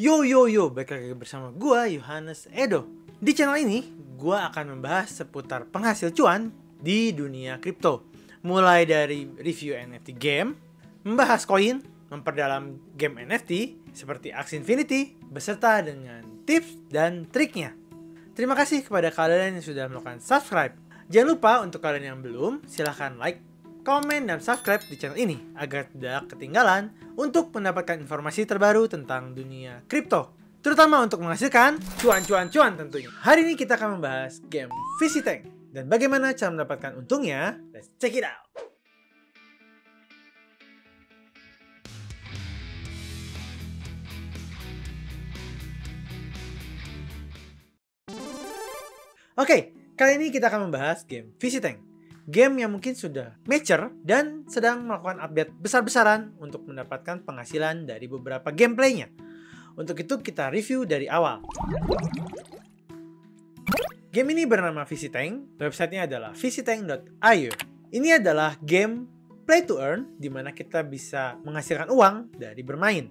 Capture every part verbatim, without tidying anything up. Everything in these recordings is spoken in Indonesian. Yo yo yo, balik lagi bersama gua Yohanes Edo. Di channel ini, gua akan membahas seputar penghasil cuan di dunia kripto. Mulai dari review N F T game, membahas koin, memperdalam game N F T seperti Axie Infinity, beserta dengan tips dan triknya. Terima kasih kepada kalian yang sudah melakukan subscribe. Jangan lupa untuk kalian yang belum, silahkan like, komen, dan subscribe di channel ini agar tidak ketinggalan untuk mendapatkan informasi terbaru tentang dunia kripto, terutama untuk menghasilkan cuan-cuan-cuan tentunya. Hari ini kita akan membahas game Fishy Tank dan bagaimana cara mendapatkan untungnya. Let's check it out. Oke, okay, kali ini kita akan membahas game Fishy Tank. Game yang mungkin sudah mature dan sedang melakukan update besar-besaran untuk mendapatkan penghasilan dari beberapa gameplaynya. Untuk itu kita review dari awal. Game ini bernama Fishy Tank, websitenya adalah fishy tank dot i o. Ini adalah game play to earn di mana kita bisa menghasilkan uang dari bermain.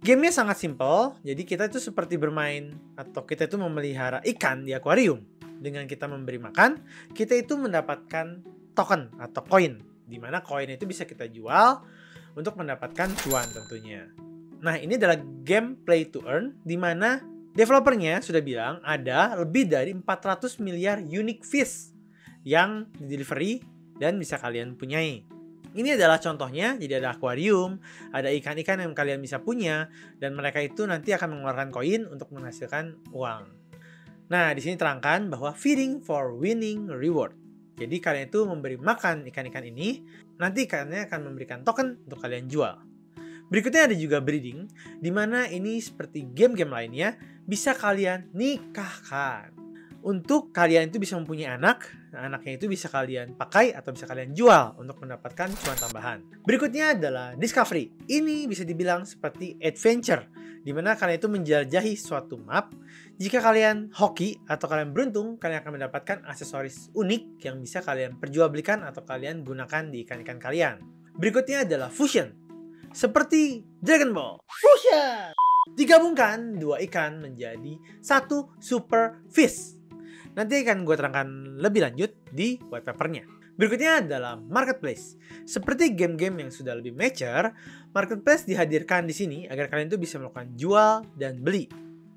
Gamenya sangat simple, jadi kita itu seperti bermain atau kita itu memelihara ikan di akuarium. Dengan kita memberi makan, kita itu mendapatkan token atau koin, di mana koin itu bisa kita jual untuk mendapatkan cuan tentunya. Nah, ini adalah game play to earn di mana developernya sudah bilang ada lebih dari empat ratus miliar unique fish yang delivery dan bisa kalian punyai. Ini adalah contohnya, jadi ada akuarium, ada ikan-ikan yang kalian bisa punya dan mereka itu nanti akan mengeluarkan koin untuk menghasilkan uang. Nah, di sini terangkan bahwa feeding for winning reward. Jadi kalian itu memberi makan ikan-ikan ini, nanti ikannya akan memberikan token untuk kalian jual. Berikutnya ada juga breeding, di mana ini seperti game-game lainnya bisa kalian nikahkan. Untuk kalian itu bisa mempunyai anak, anaknya itu bisa kalian pakai atau bisa kalian jual untuk mendapatkan cuan tambahan. Berikutnya adalah discovery. Ini bisa dibilang seperti adventure, di mana kalian itu menjelajahi suatu map. Jika kalian hoki atau kalian beruntung, kalian akan mendapatkan aksesoris unik yang bisa kalian perjualbelikan atau kalian gunakan di ikan-ikan kalian. Berikutnya adalah fusion, seperti Dragon Ball Fusion. Digabungkan dua ikan menjadi satu super fish. Nanti akan gue terangkan lebih lanjut di white papernya. Berikutnya adalah marketplace. Seperti game-game yang sudah lebih mature, marketplace dihadirkan di sini agar kalian tuh bisa melakukan jual dan beli.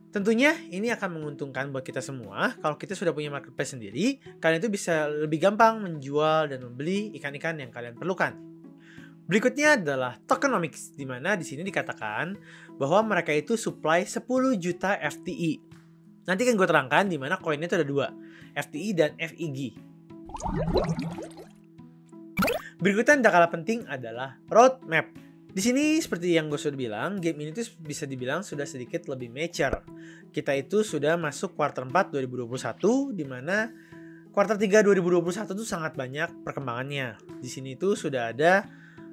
Tentunya ini akan menguntungkan buat kita semua. Kalau kita sudah punya marketplace sendiri, kalian tuh bisa lebih gampang menjual dan membeli ikan-ikan yang kalian perlukan. Berikutnya adalah tokenomics, di mana di sini dikatakan bahwa mereka itu supply sepuluh juta F T E. Nanti kan gue terangkan di mana koinnya itu ada dua, F T E dan F E G. Berikutnya yang tak kalah penting adalah roadmap. Di sini seperti yang gue sudah bilang, game ini tuh bisa dibilang sudah sedikit lebih mature. Kita itu sudah masuk kuartal empat dua ribu dua puluh satu, di mana kuartal tiga dua ribu dua puluh satu itu sangat banyak perkembangannya. Di sini itu sudah ada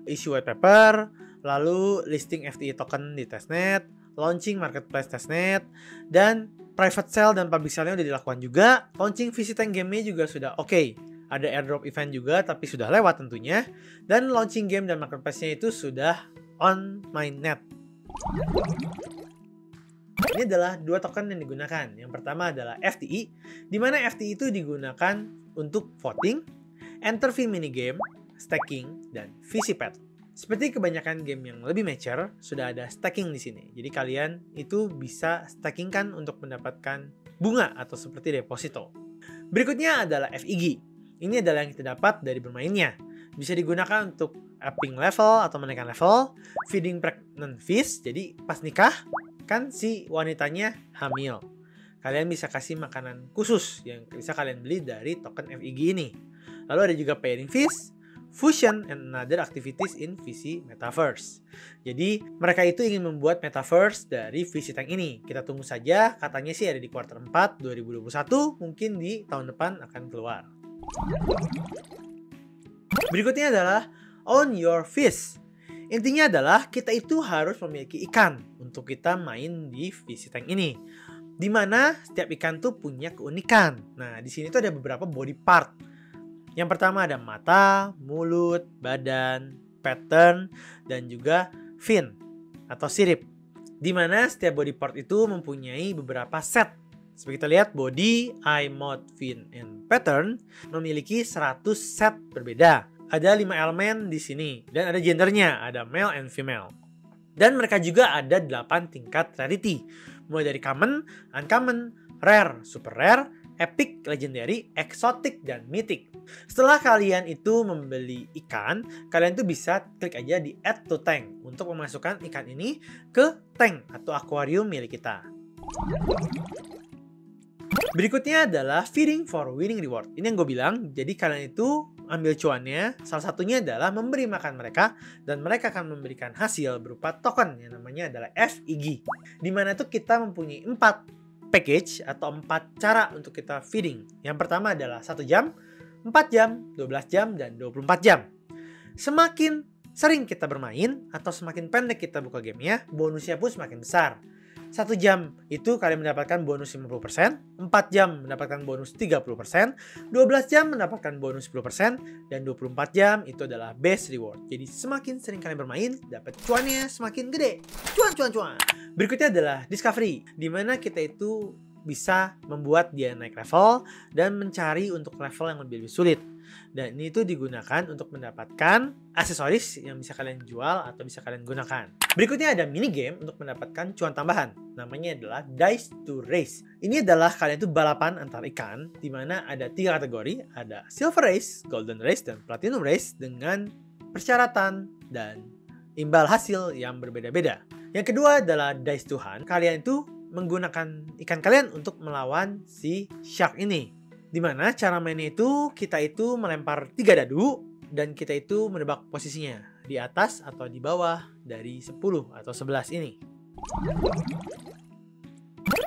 issue white paper, lalu listing F T E token di testnet, launching marketplace testnet, dan private sale dan public sale-nya udah dilakukan juga. Launching Fishy Tank game-nya juga sudah oke. Okay. Ada airdrop event juga, tapi sudah lewat tentunya. Dan launching game dan marketplace-nya itu sudah on mainnet. Ini adalah dua token yang digunakan. Yang pertama adalah F T E, di mana F T E itu digunakan untuk voting, enter fee minigame, staking, dan Fishy Pet. Seperti kebanyakan game yang lebih mature, sudah ada staking di sini. Jadi kalian itu bisa stakingkan untuk mendapatkan bunga atau seperti deposito. Berikutnya adalah F E G. Ini adalah yang kita dapat dari bermainnya. Bisa digunakan untuk upping level atau menaikkan level, feeding pregnant fish, jadi pas nikah kan si wanitanya hamil. Kalian bisa kasih makanan khusus yang bisa kalian beli dari token F E G ini. Lalu ada juga pairing fish, fusion, and other activities in Fishy Metaverse. Jadi mereka itu ingin membuat Metaverse dari Fishy Tank ini. Kita tunggu saja, katanya sih ada di kuartal empat dua ribu dua puluh satu, mungkin di tahun depan akan keluar. Berikutnya adalah own your fish. Intinya adalah kita itu harus memiliki ikan untuk kita main di Fishy Tank ini, dimana setiap ikan tuh punya keunikan. Nah, di sini tuh ada beberapa body part. Yang pertama ada mata, mulut, badan, pattern, dan juga fin atau sirip. di mana setiap body part itu mempunyai beberapa set. Seperti kita lihat, body, eye, mouth, fin, and pattern memiliki seratus set berbeda. Ada lima elemen di sini dan ada gendernya, ada male and female. Dan mereka juga ada delapan tingkat rarity, mulai dari common, uncommon, rare, super rare, epic, legendary, exotic, dan mythic. Setelah kalian itu membeli ikan, kalian tuh bisa klik aja di add to tank untuk memasukkan ikan ini ke tank atau akuarium milik kita. Berikutnya adalah feeding for winning reward. Ini yang gue bilang, jadi kalian itu ambil cuannya. Salah satunya adalah memberi makan mereka, dan mereka akan memberikan hasil berupa token yang namanya adalah F E G. Dimana tuh kita mempunyai empat package atau empat cara untuk kita feeding. Yang pertama adalah satu jam, empat jam, dua belas jam, dan dua puluh empat jam. Semakin sering kita bermain atau semakin pendek kita buka gamenya, bonusnya pun semakin besar. Satu jam itu kalian mendapatkan bonus lima puluh persen, empat jam mendapatkan bonus tiga puluh persen, dua belas jam mendapatkan bonus sepuluh persen, dan dua puluh empat jam itu adalah base reward. Jadi semakin sering kalian bermain, dapat cuannya semakin gede. Cuan, cuan, cuan. Berikutnya adalah discovery, di mana kita itu bisa membuat dia naik level dan mencari untuk level yang lebih, lebih sulit. Dan ini itu digunakan untuk mendapatkan aksesoris yang bisa kalian jual atau bisa kalian gunakan. Berikutnya ada mini game untuk mendapatkan cuan tambahan. Namanya adalah Dice to Race. Ini adalah kalian itu balapan antar ikan, di mana ada tiga kategori, ada Silver Race, Golden Race, dan Platinum Race dengan persyaratan dan imbal hasil yang berbeda-beda. Yang kedua adalah Dice to Hunt. Kalian itu menggunakan ikan kalian untuk melawan si shark ini. Dimana cara mainnya itu kita itu melempar tiga dadu dan kita itu menebak posisinya di atas atau di bawah dari sepuluh atau sebelas ini.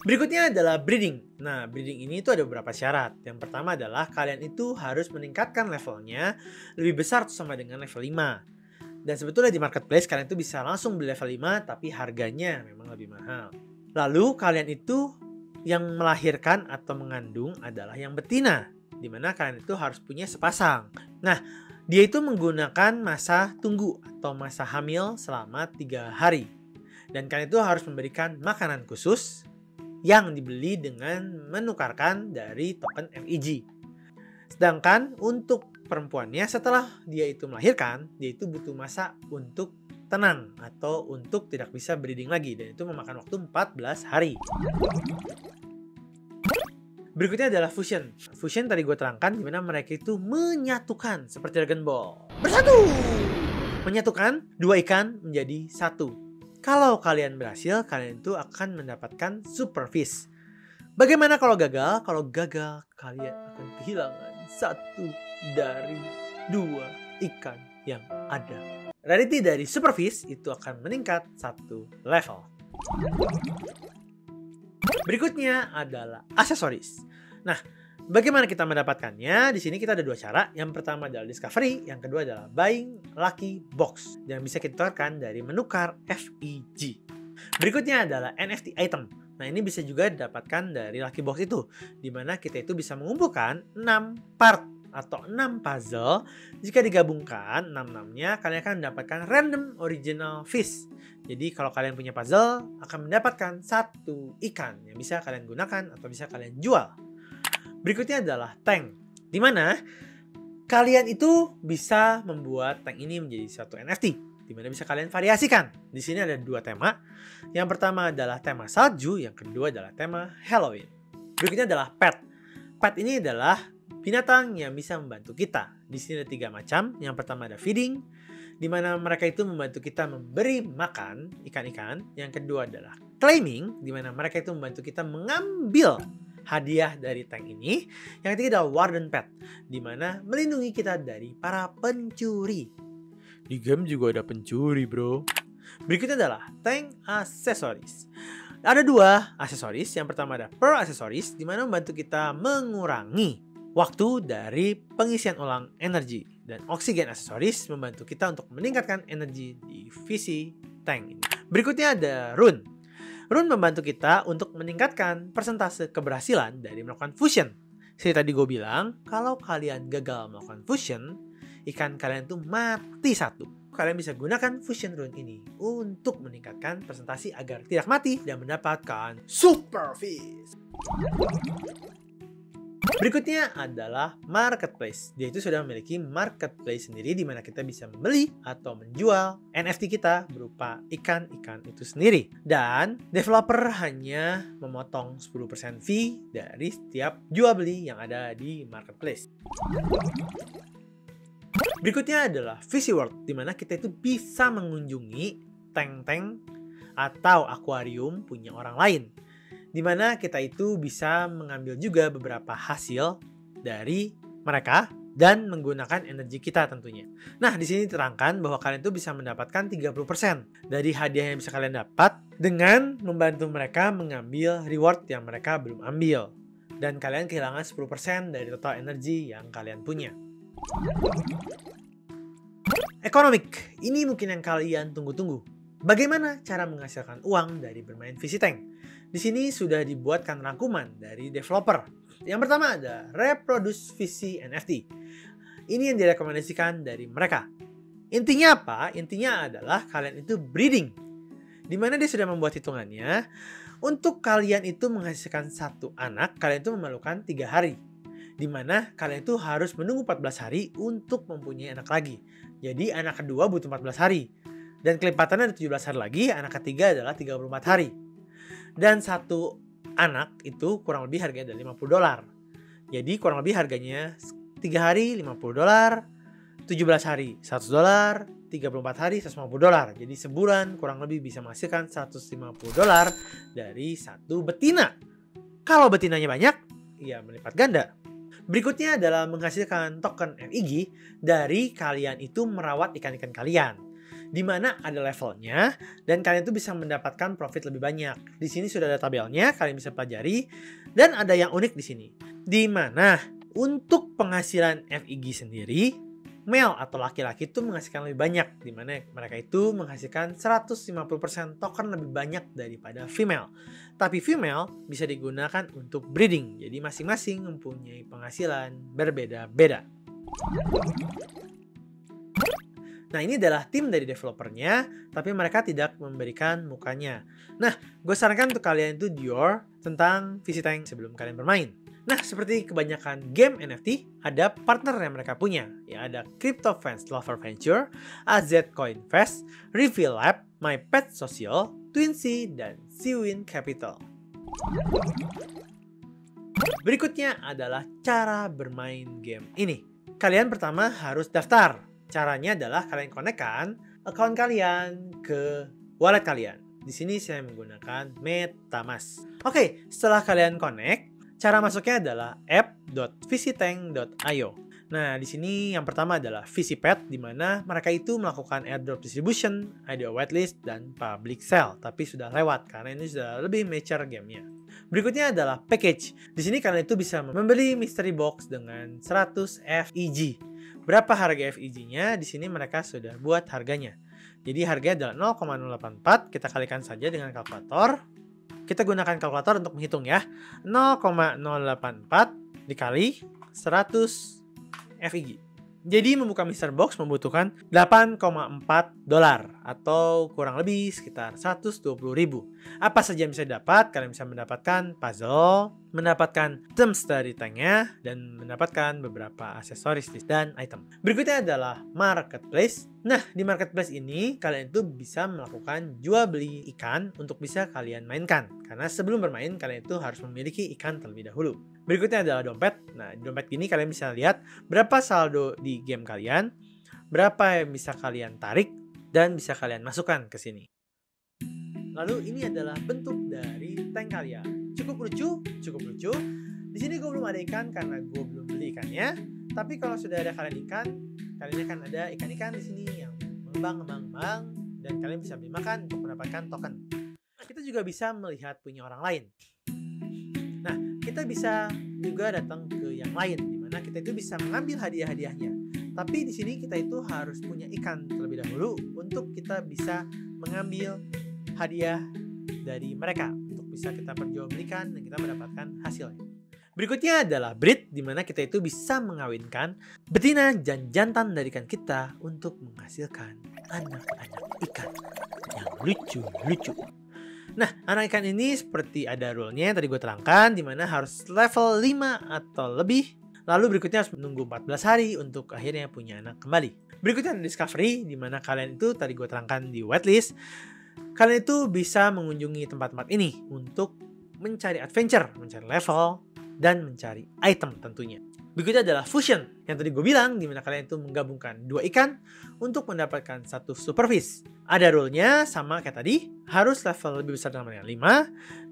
Berikutnya adalah breeding. Nah, breeding ini itu ada beberapa syarat. Yang pertama adalah kalian itu harus meningkatkan levelnya lebih besar sama dengan level lima. Dan sebetulnya di marketplace kalian itu bisa langsung beli level lima, tapi harganya memang lebih mahal. Lalu kalian itu yang melahirkan atau mengandung adalah yang betina, dimana kalian itu harus punya sepasang. Nah, dia itu menggunakan masa tunggu atau masa hamil selama tiga hari. Dan kalian itu harus memberikan makanan khusus yang dibeli dengan menukarkan dari token F E G. Sedangkan untuk perempuannya, setelah dia itu melahirkan, dia itu butuh masa untuk tenang atau untuk tidak bisa breeding lagi, dan itu memakan waktu empat belas hari. Berikutnya adalah fusion. Fusion tadi gue terangkan dimana mereka itu menyatukan seperti Dragon Ball. Bersatu! Menyatukan dua ikan menjadi satu. Kalau kalian berhasil, kalian itu akan mendapatkan super fish. Bagaimana kalau gagal? Kalau gagal, kalian akan kehilangan satu dari dua ikan yang ada. Rarity dari super fish itu akan meningkat satu level. Berikutnya adalah aksesoris. Nah, bagaimana kita mendapatkannya? Di sini kita ada dua cara. Yang pertama adalah discovery, yang kedua adalah buying lucky box yang bisa kita tukarkan dari menukar F E G. Berikutnya adalah N F T item. Nah, ini bisa juga didapatkan dari lucky box itu, di mana kita itu bisa mengumpulkan enam part atau enam puzzle. Jika digabungkan enam-enamnya, kalian akan mendapatkan random original fish. Jadi kalau kalian punya puzzle, akan mendapatkan satu ikan yang bisa kalian gunakan atau bisa kalian jual. Berikutnya adalah tank, dimana kalian itu bisa membuat tank ini menjadi satu N F T, dimana bisa kalian variasikan. Di sini ada dua tema. Yang pertama adalah tema salju, yang kedua adalah tema Halloween. Berikutnya adalah pet. Pet ini adalah binatang yang bisa membantu kita. Di sini ada tiga macam. Yang pertama ada feeding, di mana mereka itu membantu kita memberi makan ikan-ikan. Yang kedua adalah claiming, di mana mereka itu membantu kita mengambil hadiah dari tank ini. Yang ketiga adalah warden pet, di mana melindungi kita dari para pencuri. Di game juga ada pencuri, bro. Berikutnya adalah tank aksesoris. Ada dua aksesoris. Yang pertama ada pearl aksesoris, di mana membantu kita mengurangi waktu dari pengisian ulang energi, dan oksigen aksesoris membantu kita untuk meningkatkan energi di Fishy Tank ini. Berikutnya ada rune. Rune membantu kita untuk meningkatkan persentase keberhasilan dari melakukan fusion. Seperti tadi gue bilang, kalau kalian gagal melakukan fusion, ikan kalian tuh mati satu. kalian bisa gunakan Fusion Rune ini untuk meningkatkan presentasi agar tidak mati dan mendapatkan Super Fees. Berikutnya adalah marketplace. Dia itu sudah memiliki marketplace sendiri di mana kita bisa membeli atau menjual N F T kita berupa ikan-ikan itu sendiri. Dan developer hanya memotong sepuluh persen fee dari setiap jual beli yang ada di marketplace. Berikutnya adalah Fishy World, di mana kita itu bisa mengunjungi tank-tank atau akuarium punya orang lain, di mana kita itu bisa mengambil juga beberapa hasil dari mereka dan menggunakan energi kita tentunya. Nah, di sini diterangkan bahwa kalian tuh bisa mendapatkan tiga puluh persen dari hadiah yang bisa kalian dapat dengan membantu mereka mengambil reward yang mereka belum ambil, dan kalian kehilangan sepuluh persen dari total energi yang kalian punya. Economic, ini mungkin yang kalian tunggu-tunggu. Bagaimana cara menghasilkan uang dari bermain Fishy Tank? Di sini sudah dibuatkan rangkuman dari developer. Yang pertama ada reproduce Fishy N F T. Ini yang direkomendasikan dari mereka. Intinya apa? Intinya adalah kalian itu breeding, dimana dia sudah membuat hitungannya. Untuk kalian itu menghasilkan satu anak, kalian itu memerlukan tiga hari. Dimana kalian itu harus menunggu empat belas hari untuk mempunyai anak lagi. Jadi anak kedua butuh empat belas hari. Dan kelipatannya ada tujuh belas hari lagi, anak ketiga adalah tiga puluh empat hari. Dan satu anak itu kurang lebih harganya ada lima puluh dolar. Jadi kurang lebih harganya tiga hari lima puluh dolar, tujuh belas hari seratus dolar, tiga puluh empat hari seratus lima puluh dolar. Jadi sebulan kurang lebih bisa menghasilkan seratus lima puluh dolar dari satu betina. Kalau betinanya banyak, ya melipat ganda. Berikutnya adalah menghasilkan token F E G dari kalian itu merawat ikan-ikan kalian, di mana ada levelnya dan kalian itu bisa mendapatkan profit lebih banyak. Di sini sudah ada tabelnya, kalian bisa pelajari. Dan ada yang unik di sini, di mana untuk penghasilan F E G sendiri, male atau laki-laki itu menghasilkan lebih banyak, di mana mereka itu menghasilkan seratus lima puluh persen token lebih banyak daripada female. Tapi female bisa digunakan untuk breeding, jadi masing-masing mempunyai penghasilan berbeda-beda. Nah, ini adalah tim dari developernya, tapi mereka tidak memberikan mukanya. Nah, gue sarankan untuk kalian itu dior tentang Fishy Tank sebelum kalian bermain. Nah, seperti kebanyakan game N F T, ada partner yang mereka punya. Ya, ada Crypto Fans, Lover Venture, A Z Coin Fest, Reveal Lab, My Pet Social, Twinsy, dan Siwin Capital. Berikutnya adalah cara bermain game ini. Kalian pertama harus daftar. Caranya adalah kalian konekkan akun kalian ke wallet kalian. Di sini saya menggunakan MetaMask. Oke, setelah kalian connect, cara masuknya adalah app dot fishytank dot i o. Nah, di sini yang pertama adalah Fishy Pet, di mana mereka itu melakukan airdrop distribution, I D O whitelist, dan public sale. Tapi sudah lewat karena ini sudah lebih mature gamenya. Berikutnya adalah package. Di sini kalian itu bisa membeli mystery box dengan seratus F E G. Berapa harga F E G-nya? Di sini mereka sudah buat harganya. Jadi harganya adalah nol koma nol delapan empat. Kita kalikan saja dengan kalkulator. Kita gunakan kalkulator untuk menghitung ya. nol koma nol delapan empat dikali seratus F E G. Jadi membuka mystery box membutuhkan delapan koma empat dolar atau kurang lebih sekitar seratus dua puluh ribu. Apa saja yang bisa dapat? Kalian bisa mendapatkan puzzle, mendapatkan gems dari tanknya, dan mendapatkan beberapa aksesoris dan item. Berikutnya adalah marketplace. Nah, di marketplace ini kalian itu bisa melakukan jual beli ikan untuk bisa kalian mainkan. Karena sebelum bermain kalian itu harus memiliki ikan terlebih dahulu. Berikutnya adalah dompet. Nah, di dompet gini kalian bisa lihat berapa saldo di game kalian, berapa yang bisa kalian tarik, dan bisa kalian masukkan ke sini. Lalu ini adalah bentuk dari tank kalian. Cukup lucu, cukup lucu. Di sini gue belum ada ikan karena gue belum beli ikannya. Tapi kalau sudah ada kalian ikan, kalian akan ada ikan-ikan di sini yang mengembang-mengembang dan kalian bisa beli makan untuk mendapatkan token. Kita juga bisa melihat punya orang lain. Nah, kita bisa juga datang ke yang lain, di mana kita itu bisa mengambil hadiah-hadiahnya. Tapi di sini kita itu harus punya ikan terlebih dahulu untuk kita bisa mengambil hadiah dari mereka untuk bisa kita perjualbelikan dan kita mendapatkan hasilnya. Berikutnya adalah breed, di mana kita itu bisa mengawinkan betina dan jantan dari ikan kita untuk menghasilkan anak-anak ikan yang lucu-lucu. Nah, anak ikan ini seperti ada rule-nya tadi gue terangkan, dimana harus level lima atau lebih. Lalu berikutnya harus menunggu empat belas hari untuk akhirnya punya anak kembali. Berikutnya ada discovery, dimana kalian itu tadi gue terangkan di whitelist. Kalian itu bisa mengunjungi tempat-tempat ini untuk mencari adventure, mencari level, dan mencari item tentunya. Berikutnya adalah fusion, yang tadi gue bilang, dimana kalian itu menggabungkan dua ikan untuk mendapatkan satu super fish. Ada rule-nya sama kayak tadi, harus level lebih besar dengan lima,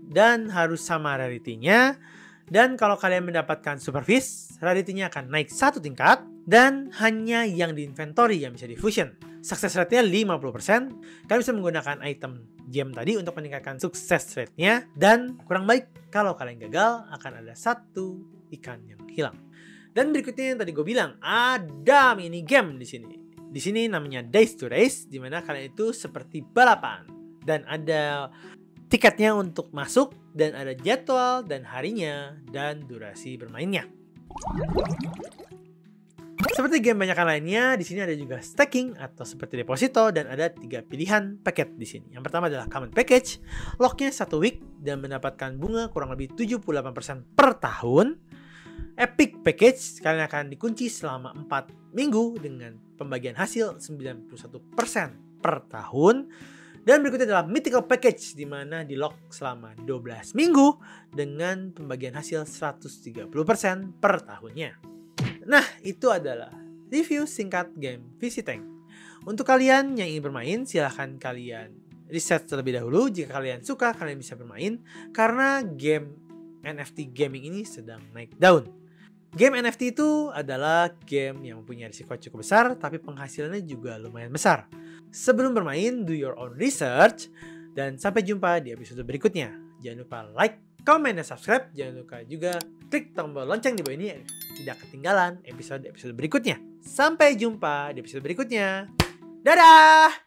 dan harus sama rarity-nya. Dan kalau kalian mendapatkan super fish, rarity-nya akan naik satu tingkat, dan hanya yang di inventory yang bisa di fusion. Sukses rate-nya lima puluh persen. Kalian bisa menggunakan item gem tadi untuk meningkatkan sukses rate-nya. Dan kurang baik, kalau kalian gagal, akan ada satu ikan yang hilang. Dan berikutnya yang tadi gue bilang, ada mini game di sini. Di sini namanya Days to Race, di mana kalian itu seperti balapan. Dan ada tiketnya untuk masuk, dan ada jadwal dan harinya, dan durasi bermainnya. Seperti game banyakan lainnya, di sini ada juga staking atau seperti deposito, dan ada tiga pilihan paket di sini. Yang pertama adalah common package, locknya satu week dan mendapatkan bunga kurang lebih tujuh puluh delapan persen per tahun. Epic package, kalian akan dikunci selama empat minggu dengan pembagian hasil sembilan puluh satu persen per tahun. Dan berikutnya adalah mythical package, di mana di-lock selama dua belas minggu dengan pembagian hasil seratus tiga puluh persen per tahunnya. Nah, itu adalah review singkat game Fishy Tank. Untuk kalian yang ingin bermain, silahkan kalian riset terlebih dahulu. Jika kalian suka, kalian bisa bermain karena game N F T gaming ini sedang naik daun. Game N F T itu adalah game yang mempunyai risiko cukup besar, tapi penghasilannya juga lumayan besar. Sebelum bermain, do your own research, dan sampai jumpa di episode berikutnya. Jangan lupa like, comment, dan subscribe. Jangan lupa juga klik tombol lonceng di bawah ini, tidak ketinggalan episode-episode berikutnya. Sampai jumpa di episode berikutnya. Dadah!